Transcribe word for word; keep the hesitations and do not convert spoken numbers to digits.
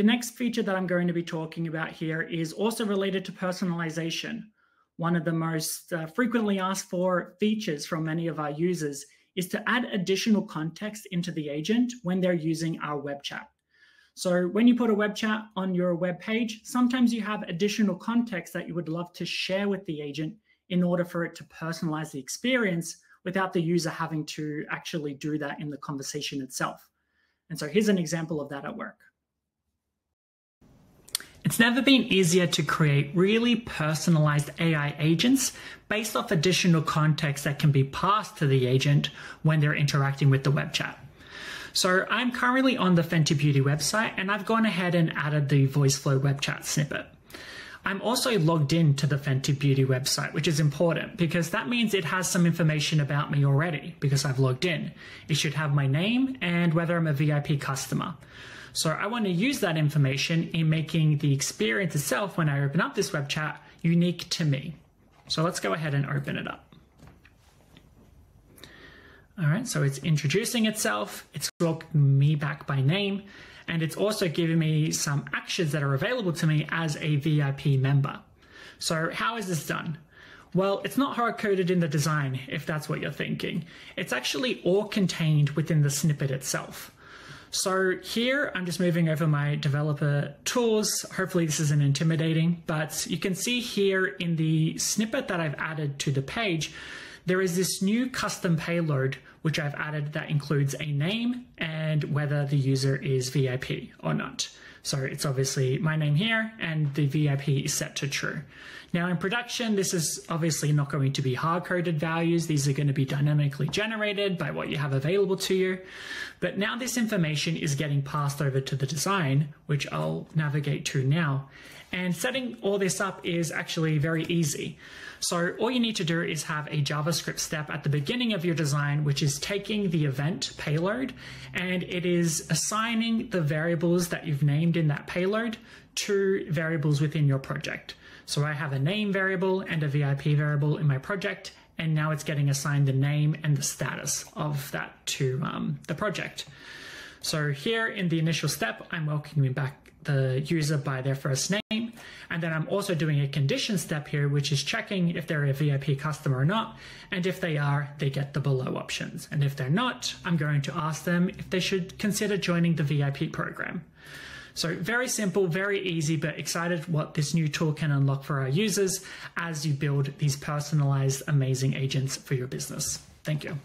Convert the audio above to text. The next feature that I'm going to be talking about here is also related to personalization. One of the most uh, frequently asked for features from many of our users is to add additional context into the agent when they're using our web chat. So when you put a web chat on your web page, sometimes you have additional context that you would love to share with the agent in order for it to personalize the experience without the user having to actually do that in the conversation itself. And so here's an example of that at work. It's never been easier to create really personalized A I agents based off additional context that can be passed to the agent when they're interacting with the web chat. So I'm currently on the Fenty Beauty website, and I've gone ahead and added the Voiceflow web chat snippet. I'm also logged in to the Fenty Beauty website, which is important because that means it has some information about me already because I've logged in. It should have my name and whether I'm a V I P customer. So I want to use that information in making the experience itself when I open up this web chat unique to me. So let's go ahead and open it up. All right, so it's introducing itself, it's brought me back by name, and it's also giving me some actions that are available to me as a V I P member. So how is this done? Well, it's not hard-coded in the design, if that's what you're thinking. It's actually all contained within the snippet itself. So here, I'm just moving over my developer tools. Hopefully this isn't intimidating, but you can see here in the snippet that I've added to the page, there is this new custom payload, which I've added that includes a name and whether the user is V I P or not. So it's obviously my name here and the V I P is set to true. Now in production, this is obviously not going to be hard-coded values. These are going to be dynamically generated by what you have available to you. But now this information is getting passed over to the design, which I'll navigate to now. And setting all this up is actually very easy. So all you need to do is have a JavaScript step at the beginning of your design, which is taking the event payload, and it is assigning the variables that you've named in that payload to variables within your project. So I have a name variable and a V I P variable in my project, and now it's getting assigned the name and the status of that to um, the project. So here in the initial step, I'm welcoming back the user by their first name. And then I'm also doing a condition step here, which is checking if they're a V I P customer or not. And if they are, they get the below options. And if they're not, I'm going to ask them if they should consider joining the V I P program. So very simple, very easy, but excited what this new tool can unlock for our users as you build these personalized, amazing agents for your business. Thank you.